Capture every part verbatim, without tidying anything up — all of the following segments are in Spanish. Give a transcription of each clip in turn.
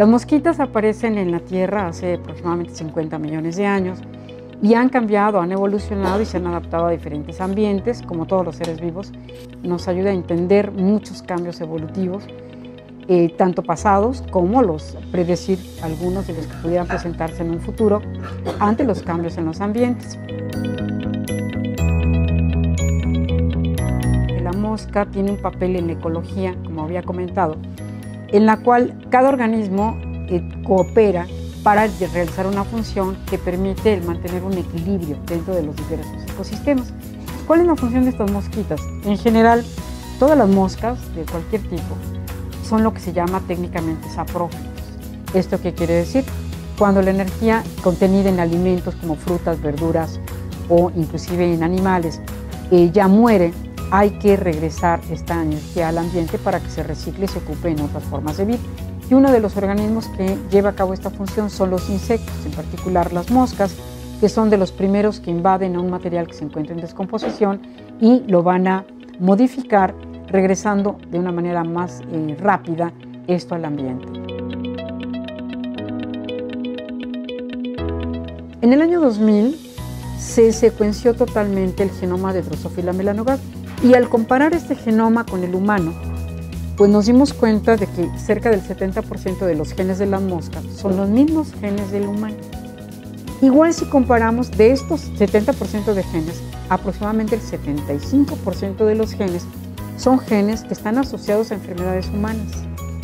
Las mosquitas aparecen en la Tierra hace aproximadamente cincuenta millones de años y han cambiado, han evolucionado y se han adaptado a diferentes ambientes. Como todos los seres vivos, nos ayuda a entender muchos cambios evolutivos, eh, tanto pasados como los predecir algunos de los que pudieran presentarse en un futuro ante los cambios en los ambientes. La mosca tiene un papel en la ecología, como había comentado, en la cual cada organismo eh, coopera para realizar una función que permite el mantener un equilibrio dentro de los diversos ecosistemas. ¿Cuál es la función de estas mosquitas? En general, todas las moscas de cualquier tipo son lo que se llama técnicamente saprófitos. ¿Esto qué quiere decir? Cuando la energía contenida en alimentos como frutas, verduras o inclusive en animales eh, ya muere, hay que regresar esta energía al ambiente para que se recicle y se ocupe en otras formas de vida. Y uno de los organismos que lleva a cabo esta función son los insectos, en particular las moscas, que son de los primeros que invaden a un material que se encuentra en descomposición y lo van a modificar, regresando de una manera más eh, rápida esto al ambiente. En el año dos mil se secuenció totalmente el genoma de Drosophila melanogaster y al comparar este genoma con el humano, pues nos dimos cuenta de que cerca del setenta por ciento de los genes de las moscas son los mismos genes del humano. Igual si comparamos de estos setenta por ciento de genes, aproximadamente el setenta y cinco por ciento de los genes son genes que están asociados a enfermedades humanas.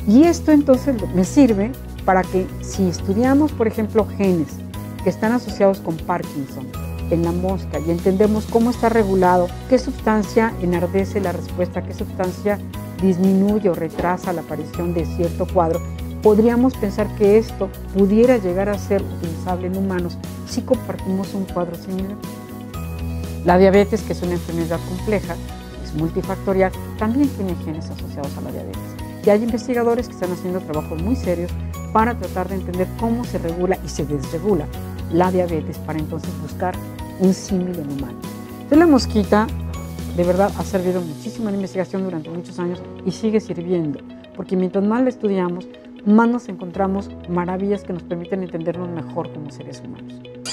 Y esto entonces me sirve para que si estudiamos, por ejemplo, genes que están asociados con Parkinson en la mosca y entendemos cómo está regulado, qué sustancia enardece la respuesta, qué sustancia disminuye o retrasa la aparición de cierto cuadro, podríamos pensar que esto pudiera llegar a ser utilizable en humanos si compartimos un cuadro similar. La diabetes, que es una enfermedad compleja, es multifactorial, también tiene genes asociados a la diabetes. Y hay investigadores que están haciendo trabajos muy serios para tratar de entender cómo se regula y se desregula la diabetes para entonces buscar un símil en humanos. Entonces la mosquita, de verdad, ha servido muchísimo en investigación durante muchos años y sigue sirviendo, porque mientras más la estudiamos, más nos encontramos maravillas que nos permiten entendernos mejor como seres humanos.